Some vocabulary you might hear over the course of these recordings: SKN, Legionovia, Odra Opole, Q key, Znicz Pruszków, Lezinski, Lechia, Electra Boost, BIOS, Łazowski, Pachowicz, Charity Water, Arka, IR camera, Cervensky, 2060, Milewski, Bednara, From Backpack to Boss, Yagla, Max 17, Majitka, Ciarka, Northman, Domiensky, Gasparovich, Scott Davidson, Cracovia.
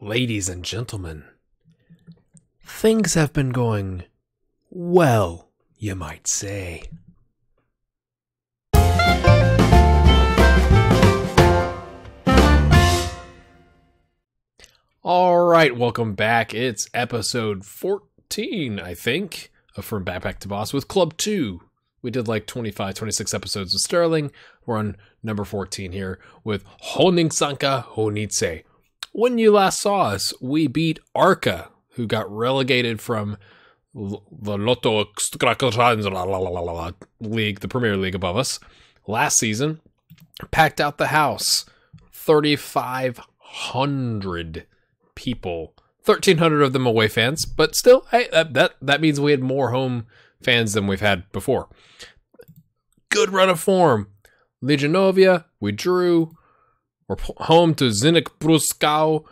Ladies and gentlemen, things have been going well, you might say. Alright, welcome back. It's episode 14, I think, of From Backpack to Boss with Club 2. We did like 25, 26 episodes with Sterling. We're on number 14 here with Chojniczanka Chojnice. When you last saw us, we beat Arka, who got relegated from the Lotto Ekstraklasa league, the Premier League above us, last season. Packed out the house, 3,500 people, 1,300 of them away fans, but still, hey, that means we had more home fans than we've had before. Good run of form. Legionovia, we drew. We're home to Znicz Pruszków.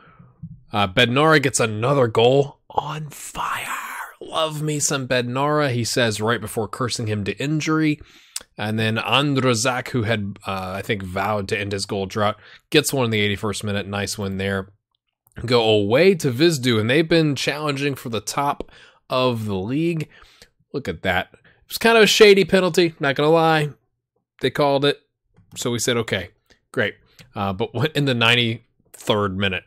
Bednara gets another goal. On fire. Love me some Bednara, he says right before cursing him to injury. And then Andrzak, who had, I think, vowed to end his goal drought, gets one in the 81st minute. Nice win there. Go away to Vizdu, and they've been challenging for the top of the league. Look at that. It was kind of a shady penalty, not going to lie. They called it, so we said, okay, great. But in the 93rd minute,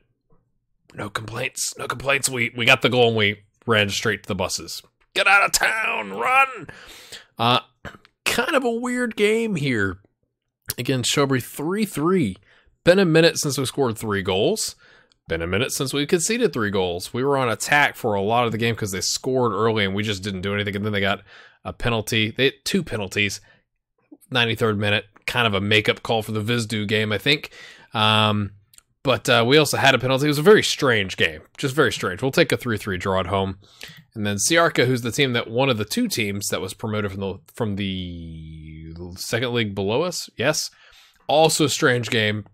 no complaints, no complaints. We got the goal and we ran straight to the buses. Get out of town, run! Kind of a weird game here. Again, Shelby 3-3. Been a minute since we scored 3 goals. Been a minute since we conceded 3 goals. We were on attack for a lot of the game because they scored early and we just didn't do anything. And then they got a penalty. They had 2 penalties. 93rd minute, kind of a makeup call for the Vizdu game, I think. But we also had a penalty. It was a very strange game, just very strange. We'll take a 3-3 draw at home. And then Ciarka, who's the team that one of the 2 teams that was promoted from the second league below us. Yes, also strange game.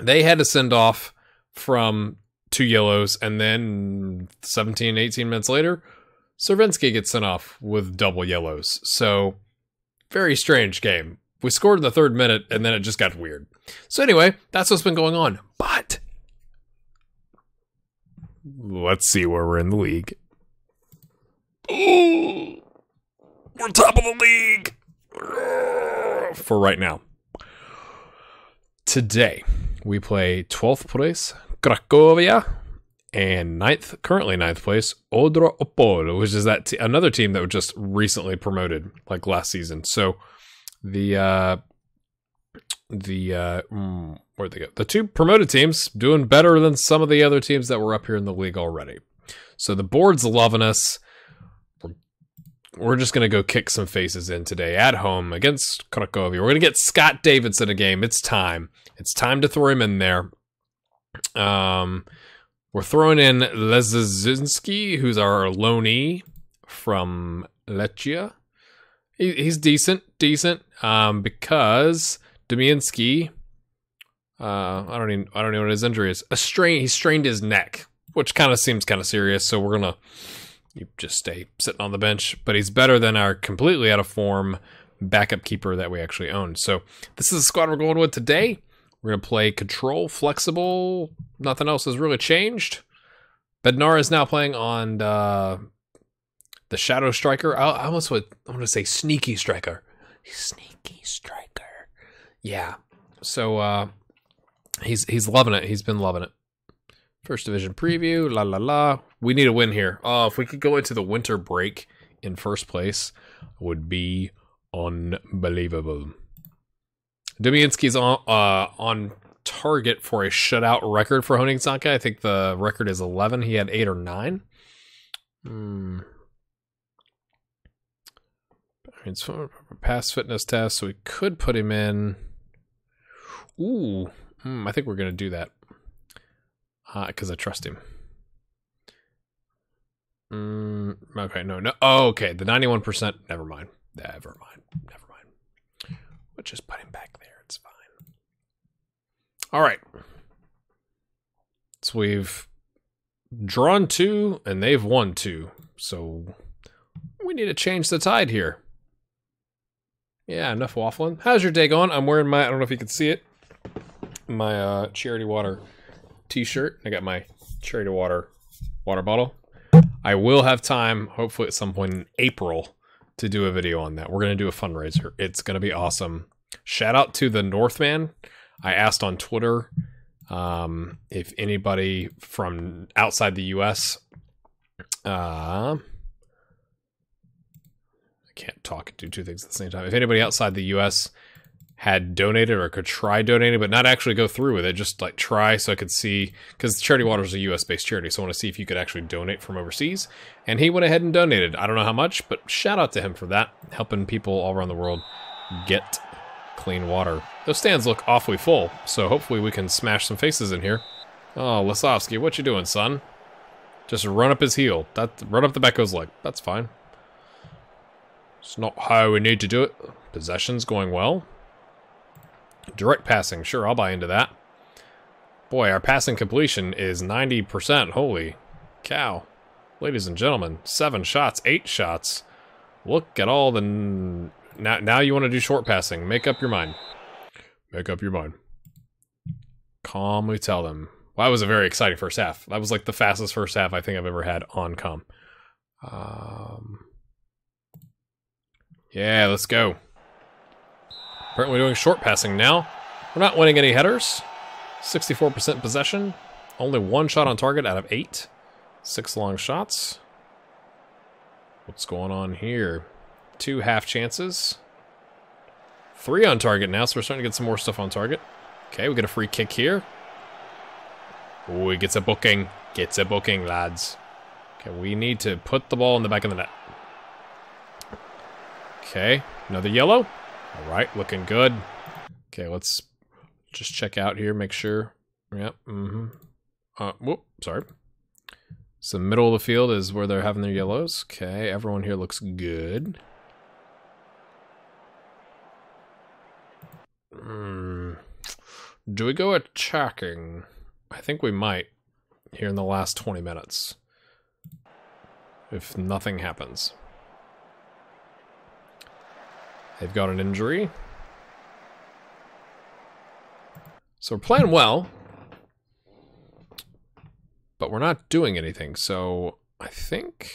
They had to send off from 2 yellows, and then 17, 18 minutes later, Cervensky gets sent off with double yellows. So, very strange game. We scored in the 3rd minute, and then it just got weird. So anyway, that's what's been going on. But, let's see where we're in the league. Ooh, we're top of the league! For right now. Today, we play 12th place, Cracovia, and currently ninth place, Odra Opole, which is that another team that was just recently promoted, like last season. So where'd they go? The 2 promoted teams doing better than some of the other teams that were up here in the league already. So the board's loving us. We're just going to go kick some faces in today at home against Cracovia. We're going to get Scott Davidson a game. It's time. It's time to throw him in there. We're throwing in Lezinski, who's our loanee from Lechia. He's decent, because Domiensky, I don't even know what his injury is. He strained his neck, which kind of seems kind of serious, so we're going to... You just stay sitting on the bench, but he's better than our completely out of form backup keeper that we actually own. So this is the squad we're going with today. We're going to play control, flexible. Nothing else has really changed. Bednara is now playing on the shadow striker. I almost would, I'm going to say sneaky striker. Sneaky striker. Yeah. So he's loving it. He's been loving it. First division preview, la la la. We need a win here. Oh, if we could go into the winter break in first place, would be unbelievable. Domiensky's on target for a shutout record for Chojniczanka. I think the record is 11. He had 8 or 9. Pass fitness test, so we could put him in. Ooh, I think we're going to do that. Because I trust him. Okay, no. Oh, okay, the 91%. Never mind. We'll just put him back there. It's fine. All right. So we've drawn 2, and they've won 2. So we need to change the tide here. Yeah, enough waffling. How's your day going? I'm wearing my, I don't know if you can see it, my Charity Water t-shirt. I got my Charity water bottle. I will have time, hopefully at some point in April, to do a video on that. We're going to do a fundraiser. It's going to be awesome. Shout out to the Northman. I asked on Twitter if anybody from outside the U.S. I can't talk and do two things at the same time. If anybody outside the U.S. had donated or could try donating, but not actually go through with it, just like try, so I could see, because Charity Water is a US-based charity, so I want to see if you could actually donate from overseas. And he went ahead and donated. I don't know how much, but shout out to him for that, helping people all around the world get clean water. Those stands look awfully full, so hopefully we can smash some faces in here. Oh, Łazowski, what you doing, son? Just run up his heel. Run up the Becco's leg. That's fine. It's not how we need to do it. Possession's going well. Direct passing, sure, I'll buy into that. Boy, our passing completion is 90%. Holy cow. Ladies and gentlemen, 7 shots, 8 shots. Look at all the... Now you want to do short passing. Make up your mind. Make up your mind. Calmly tell them. Well, that was a very exciting first half. That was like the fastest first half I think I've ever had on comm. Yeah, let's go. Apparently doing short passing now. We're not winning any headers. 64% possession. Only 1 shot on target out of 8. 6 long shots. What's going on here? 2 half chances. 3 on target now, so we're starting to get some more stuff on target. Okay, we get a free kick here. Ooh, he gets a booking. Gets a booking, lads. Okay, we need to put the ball in the back of the net. Okay, another yellow. All right, looking good. Okay, let's just check out here, make sure. Yep. Mm-hmm. Whoop, sorry. So middle of the field is where they're having their yellows. Okay, everyone here looks good. Do we go attacking? I think we might here in the last 20 minutes. If nothing happens. They've got an injury. So we're playing well. But we're not doing anything. So I think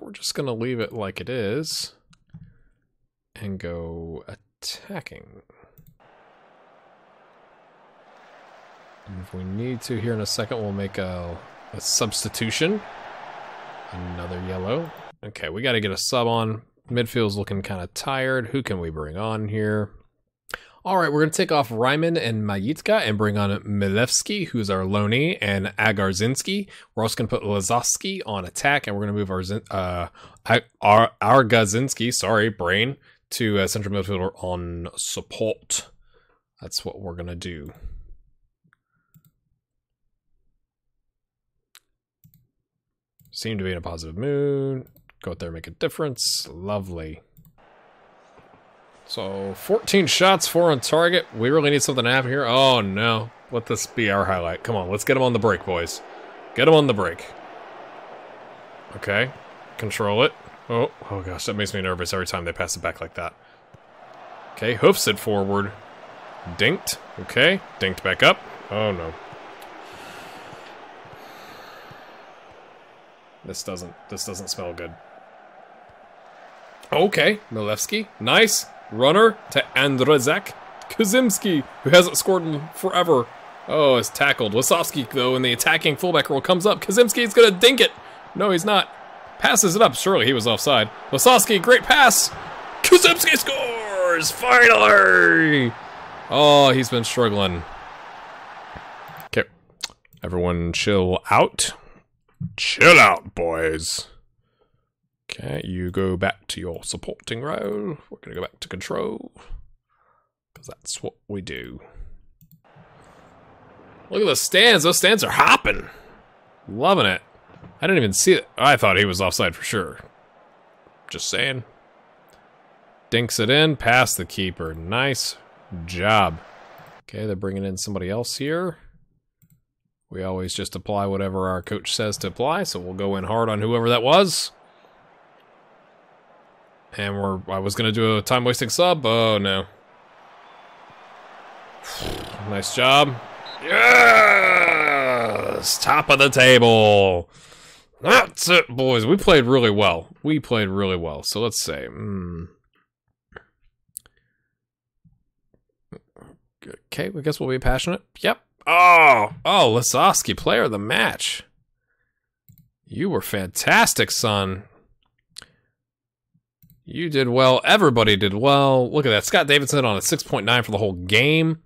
we're just going to leave it like it is. And go attacking. And if we need to here in a second, we'll make a substitution. Another yellow. Okay, we got to get a sub on. Midfield's looking kind of tired. Who can we bring on here? All right, we're going to take off Ryman and Majitka and bring on Milewski, who's our loanee, and Agarzynski. We're also going to put Łazowski on attack, and we're going to move our Gazinski, sorry, brain, to central midfielder on support. That's what we're going to do. Seem to be in a positive mood. Go out there and make a difference. Lovely. So 14 shots, 4 on target. We really need something to happen here. Oh no. Let this be our highlight. Come on, let's get him on the break, boys. Get him on the break. Okay. Control it. Oh gosh, that makes me nervous every time they pass it back like that. Okay, hoofs it forward. Dinked. Okay. Dinked back up. Oh no. This doesn't smell good. Okay, Milewski, nice runner to Andrzak. Kazimski, who hasn't scored in forever. Oh, is tackled. Łazowski, though, in the attacking fullback role comes up. Kazimski is going to dink it. No, he's not. Passes it up. Surely he was offside. Łazowski, great pass. Kazimski scores, finally. Oh, he's been struggling. Okay, everyone chill out. Chill out, boys. Okay, you go back to your supporting role. We're going to go back to control. Because that's what we do. Look at the stands. Those stands are hopping. Loving it. I didn't even see it. I thought he was offside for sure. Just saying. Dinks it in. Past the keeper. Nice job. Okay, they're bringing in somebody else here. We always just apply whatever our coach says to apply, so we'll go in hard on whoever that was. And I was going to do a time-wasting sub. Oh, no. Nice job. Yeah! Yes, top of the table. That's it, boys. We played really well. We played really well. So let's say, okay, I guess we'll be passionate. Yep. Oh, Łazowski, player of the match. You were fantastic, son. You did well. Everybody did well. Look at that. Scott Davidson on a 6.9 for the whole game.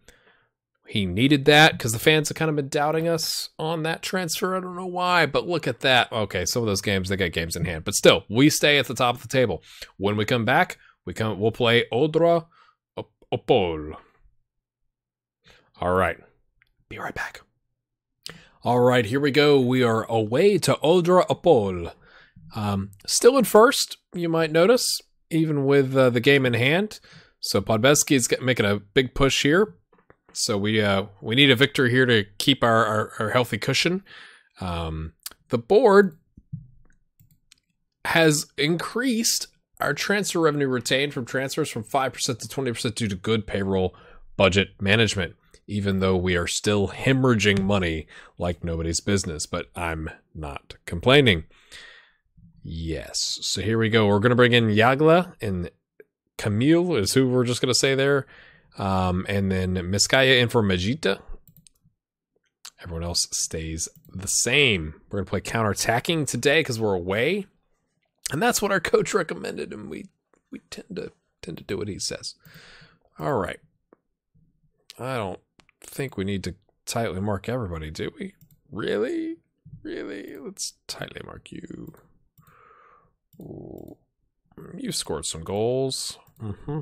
He needed that because the fans have kind of been doubting us on that transfer. I don't know why, but look at that. Okay, some of those games, they got games in hand. But still, we stay at the top of the table. When we come back, we'll play Odra Opole. All right. Be right back. All right, here we go. We are away to Odra Opole. Still in first, you might notice, even with the game in hand. So Podbeski is making a big push here. So we need a victory here to keep our healthy cushion. The board has increased our transfer revenue retained from transfers from 5% to 20% due to good payroll budget management, even though we are still hemorrhaging money like nobody's business. But I'm not complaining. Yes. So here we go. We're going to bring in Yagla, and Camille is who we're just going to say there. And then Miskaya in for Majita. Everyone else stays the same. We're going to play counterattacking today because we're away. And that's what our coach recommended, and we tend to do what he says. All right. I don't think we need to tightly mark everybody, do we? Really? Really? Let's tightly mark you. Ooh. You scored some goals. Mm-hmm.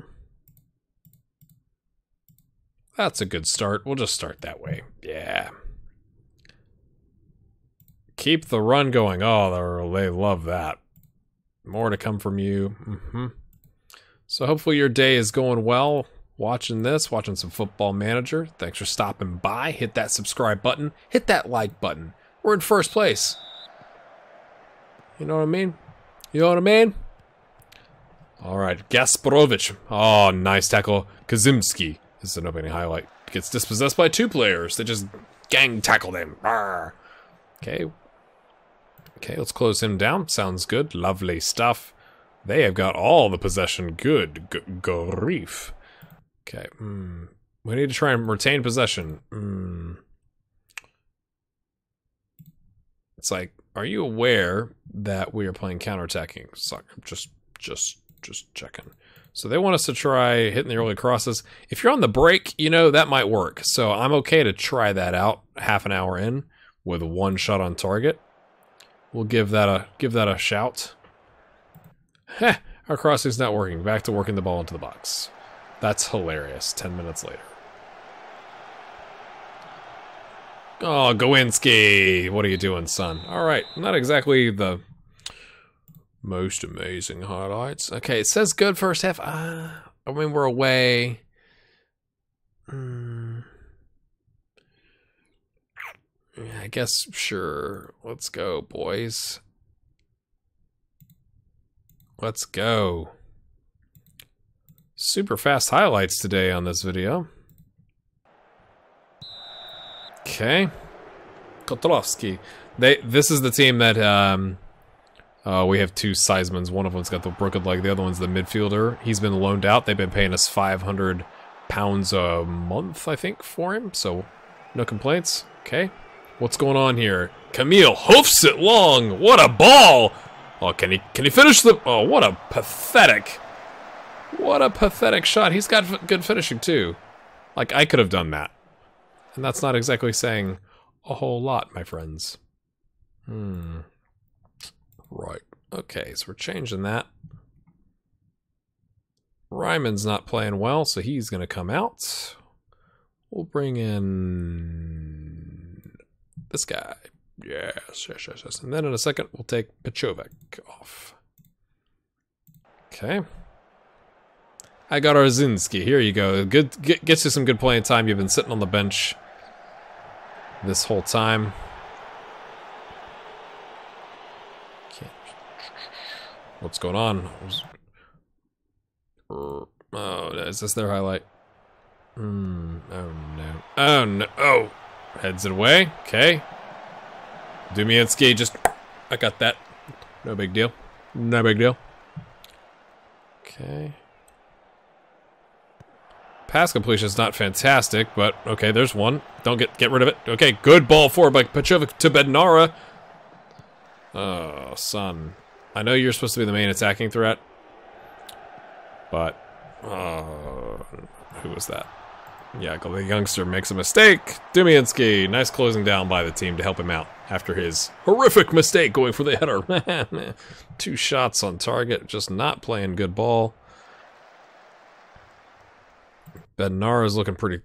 That's a good start. We'll just start that way. Yeah. Keep the run going. Oh, they love that. More to come from you. Mm-hmm. So hopefully your day is going well. Watching this, watching some Football Manager. Thanks for stopping by. Hit that subscribe button. Hit that like button. We're in first place. You know what I mean? You know what I mean? All right, Gasparovich. Oh, nice tackle. Kazimski. This is an opening highlight. Gets dispossessed by two players. They just gang tackled him. Arr. Okay. Okay, let's close him down. Sounds good. Lovely stuff. They have got all the possession. Good grief. Okay. We need to try and retain possession. It's like, are you aware that we are playing counterattacking? Suck. Just checking. So they want us to try hitting the early crosses. If you're on the break, you know, that might work. So I'm okay to try that out half an hour in with one shot on target. We'll give that a shout. Heh, our crossing's not working. Back to working the ball into the box. That's hilarious. 10 minutes later. Oh, Gawinski. What are you doing, son? All right. Not exactly the most amazing highlights. Okay, it says good first half. I mean, we're away. Yeah, I guess, sure. Let's go, boys. Let's go. Super fast highlights today on this video. Okay. Kotlovsky. This is the team that... we have two Seismans. One of them's got the broken leg. The other one's the midfielder. He's been loaned out. They've been paying us £500 a month, I think, for him. So, no complaints. Okay. What's going on here? Camille hoofs it long. What a ball! Oh, can he finish the... Oh, what a pathetic shot. He's got good finishing, too. Like, I could have done that. And that's not exactly saying a whole lot, my friends. Right. Okay, so we're changing that. Ryman's not playing well, so he's going to come out. We'll bring in this guy. Yes. And then in a second, we'll take Pachovic off. Okay. I got Arzinski. Here you go. Good. Gets you some good playing time. You've been sitting on the bench this whole time. What's going on? Oh, is this their highlight? Oh, no. Oh, no. Oh, heads it away. Okay. Domiensky just... I got that. No big deal. No big deal. Okay. Pass completion is not fantastic, but okay, there's one. Don't get rid of it. Okay, good ball forward by Pachowicz to Bednara. Oh, son. I know you're supposed to be the main attacking threat, but who was that? Yeah, the youngster makes a mistake. Domiensky, nice closing down by the team to help him out after his horrific mistake going for the header. 2 shots on target, just not playing good ball. Bednara is looking pretty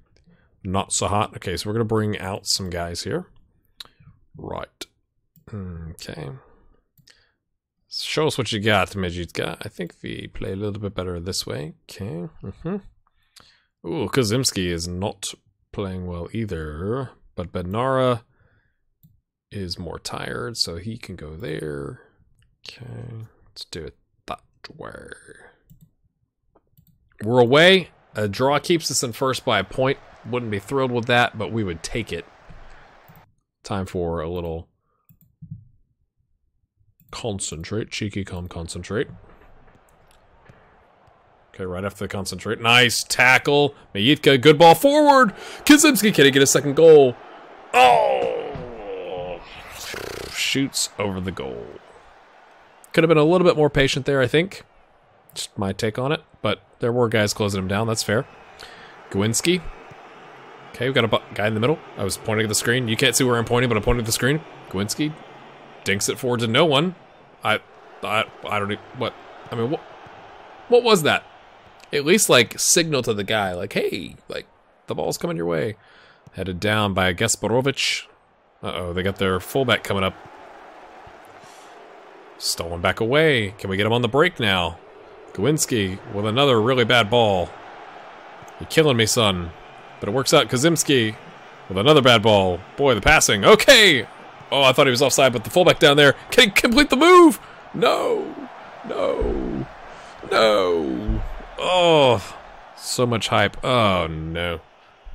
not so hot. Okay, so we're going to bring out some guys here. Right. Okay. Show us what you got, Majitka. I think we play a little bit better this way. Okay. Ooh, Kazimski is not playing well either. But Bednara is more tired, so he can go there. Okay. Let's do it that way. We're away. A draw keeps us in first by a point. Wouldn't be thrilled with that, but we would take it. Time for a little concentrate. Cheeky come concentrate. Okay, right after the concentrate. Nice tackle. Majitka, good ball forward. Kazimski, can he get a second goal? Oh! Shoots over the goal. Could have been a little bit more patient there, I think. Just my take on it, but there were guys closing him down. That's fair. Gawinski. Okay, we've got a guy in the middle. I was pointing at the screen. You can't see where I'm pointing, but I'm pointing at the screen. Gawinski dinks it forward to no one. I don't even... What? I mean, what was that? At least, like, signal to the guy. Like, hey, like, the ball's coming your way. Headed down by Gasparovic. Uh-oh, they got their fullback coming up. Stolen back away. Can we get him on the break now? Gawinski with another really bad ball. You're killing me, son. But it works out. Kazimski with another bad ball. Boy, the passing. Okay! Oh, I thought he was offside, but the fullback down there can't complete the move! No! No! No! Oh! So much hype. Oh, no.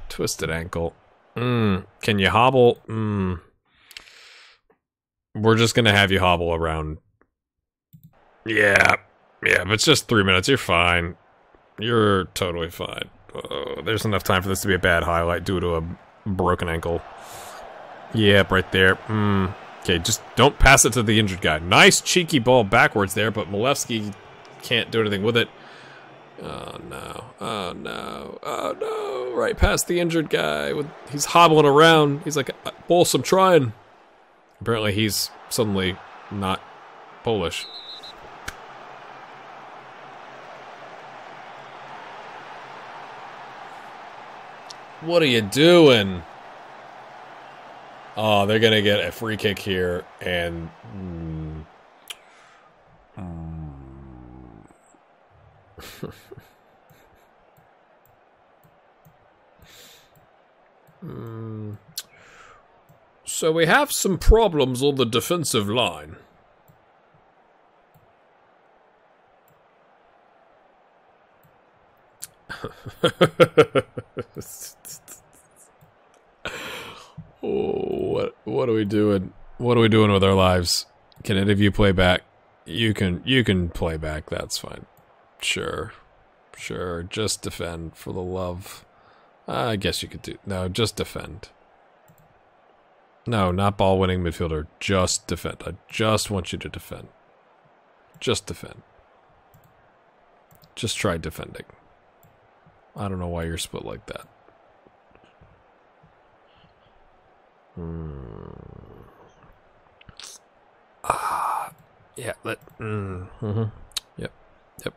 Twisted ankle. Can you hobble? We're just gonna have you hobble around. Yeah. Yeah, but it's just 3 minutes. You're fine. You're totally fine. There's enough time for this to be a bad highlight due to a broken ankle. Yep, right there. Okay, just don't pass it to the injured guy. Nice cheeky ball backwards there, but Milewski can't do anything with it. Oh, no. Oh, no. Oh, no. Right past the injured guy. He's hobbling around. He's like, Bols, I'm trying. Apparently, he's suddenly not Polish. What are you doing? Oh, they're going to get a free kick here, and... So we have some problems on the defensive line. What are we doing? What are we doing with our lives? Can any of you play back? You can play back, that's fine. Sure. Sure. Just defend for the love. I guess you could do no, just defend. No, not ball winning midfielder. Just defend. I just want you to defend. Just defend. Just try defending. I don't know why you're split like that. Yeah. Yep.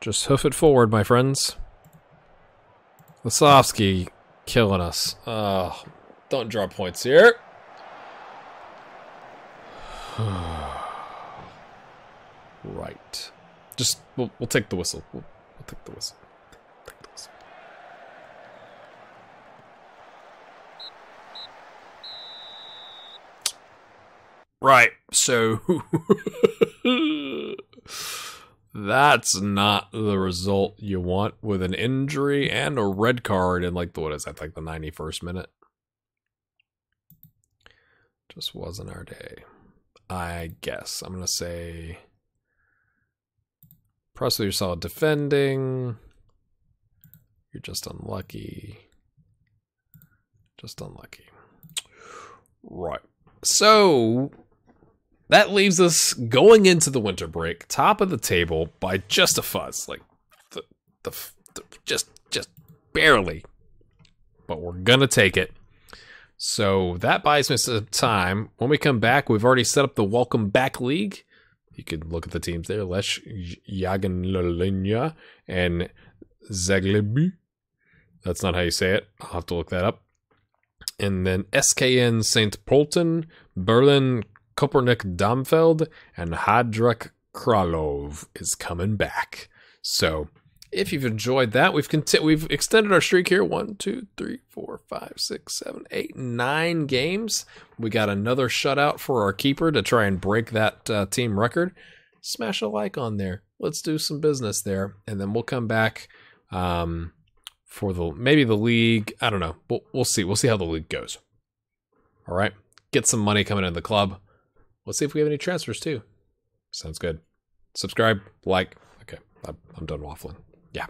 Just hoof it forward, my friends. Łazowski killing us. Oh, don't draw points here. Right. Just we'll take the whistle. We'll take the whistle. Right, so that's not the result you want with an injury and a red card in like the 91st minute. Just wasn't our day. I guess. I'm going to say Presley, you're solid defending. You're just unlucky. Just unlucky. Right. So that leaves us going into the winter break, top of the table by just a fuzz. Like, just barely. But we're going to take it. So that buys me some time. When we come back, we've already set up the Welcome Back League. You can look at the teams there. Lech Jagiellonia and Zagłębie. That's not how you say it. I'll have to look that up. And then SKN St. Pölten, Berlin Kopernik Domfeld, and Hadrak Kralov is coming back. So if you've enjoyed that, we've extended our streak here. 1, 2, 3, 4, 5, 6, 7, 8, 9 games. We got another shutout for our keeper to try and break that team record. Smash a like on there. Let's do some business there, and then we'll come back for maybe the league. I don't know. We'll see. We'll see how the league goes. All right. Get some money coming into the club. Let's see if we have any transfers too. Sounds good. Subscribe, like. Okay, I'm done waffling. Yeah.